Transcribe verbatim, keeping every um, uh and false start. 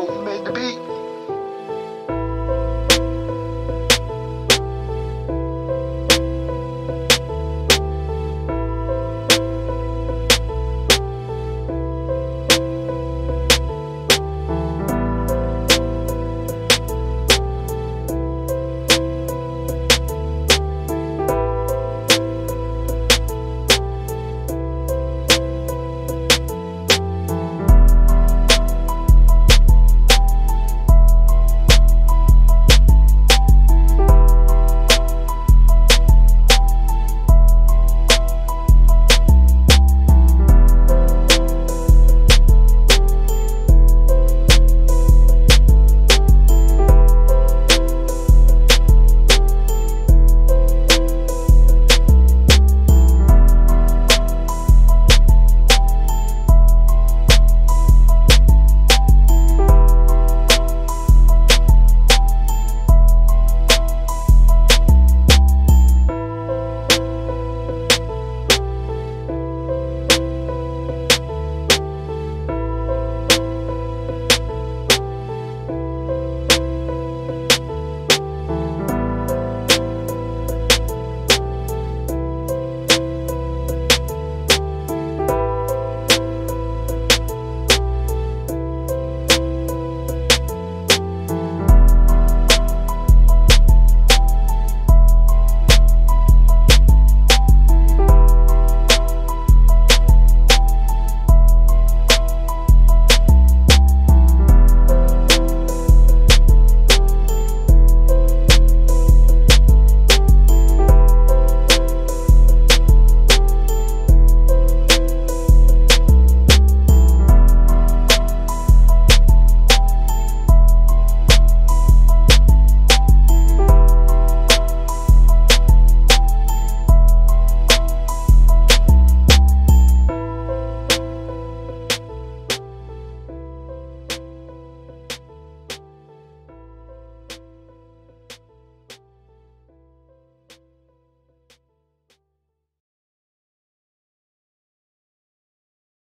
K O made the beat.